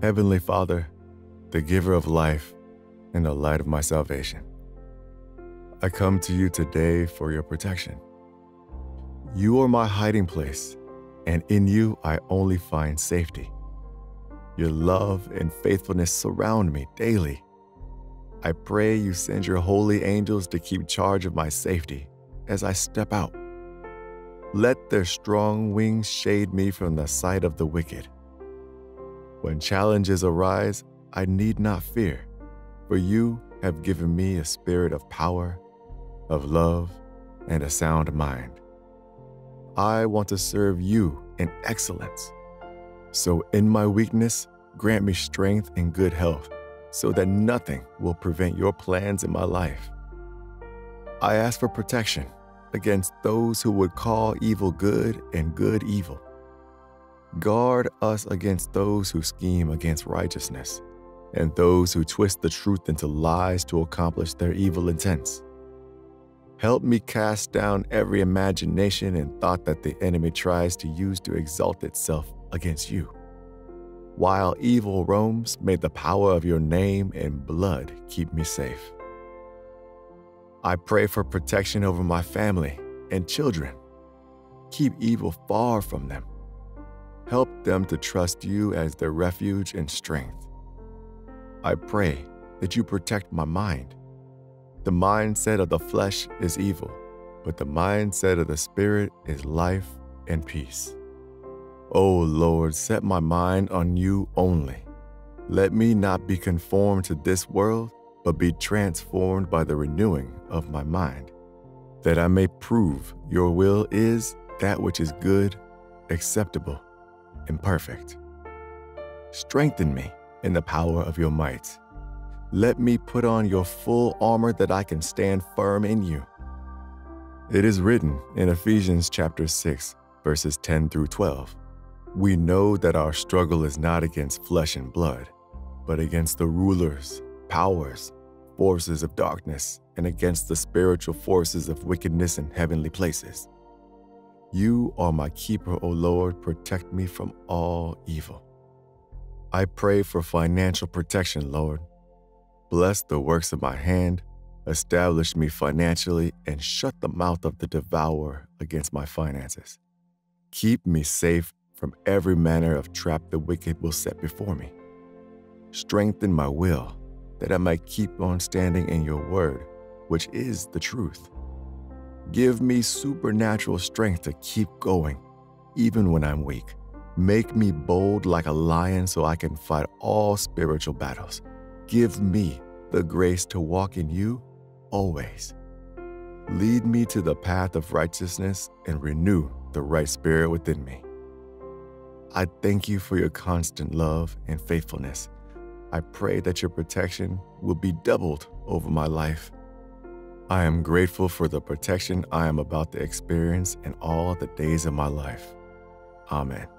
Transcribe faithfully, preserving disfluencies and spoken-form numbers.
Heavenly Father, the giver of life and the light of my salvation, I come to you today for your protection. You are my hiding place, and in you I only find safety. Your love and faithfulness surround me daily. I pray you send your holy angels to keep charge of my safety as I step out. Let their strong wings shade me from the sight of the wicked. When challenges arise, I need not fear, for you have given me a spirit of power, of love, and a sound mind. I want to serve you in excellence. So in my weakness, grant me strength and good health, so that nothing will prevent your plans in my life. I ask for protection against those who would call evil good and good evil. Guard us against those who scheme against righteousness, and those who twist the truth into lies to accomplish their evil intents. Help me cast down every imagination and thought that the enemy tries to use to exalt itself against you. While evil roams, may the power of your name and blood keep me safe. I pray for protection over my family and children. Keep evil far from them. Help them to trust you as their refuge and strength. I pray that you protect my mind. The mindset of the flesh is evil, but the mindset of the Spirit is life and peace. O Lord, set my mind on you only. Let me not be conformed to this world, but be transformed by the renewing of my mind, that I may prove your will is that which is good, acceptable, and perfect. Strengthen me in the power of your might. Let me put on your full armor that I can stand firm in you. It is written in Ephesians chapter six, verses ten through twelve. We know that our struggle is not against flesh and blood, but against the rulers, powers, forces of darkness, and against the spiritual forces of wickedness in heavenly places. You are my keeper, O Lord, protect me from all evil. I pray for financial protection, Lord. Bless the works of my hand, establish me financially, and shut the mouth of the devourer against my finances. Keep me safe from every manner of trap the wicked will set before me. Strengthen my will, that I might keep on standing in your word, which is the truth. Give me supernatural strength to keep going, even when I'm weak. Make me bold like a lion so I can fight all spiritual battles. Give me the grace to walk in you always. Lead me to the path of righteousness and renew the right spirit within me. I thank you for your constant love and faithfulness. I pray that your protection will be doubled over my life. I am grateful for the protection I am about to experience in all the days of my life. Amen.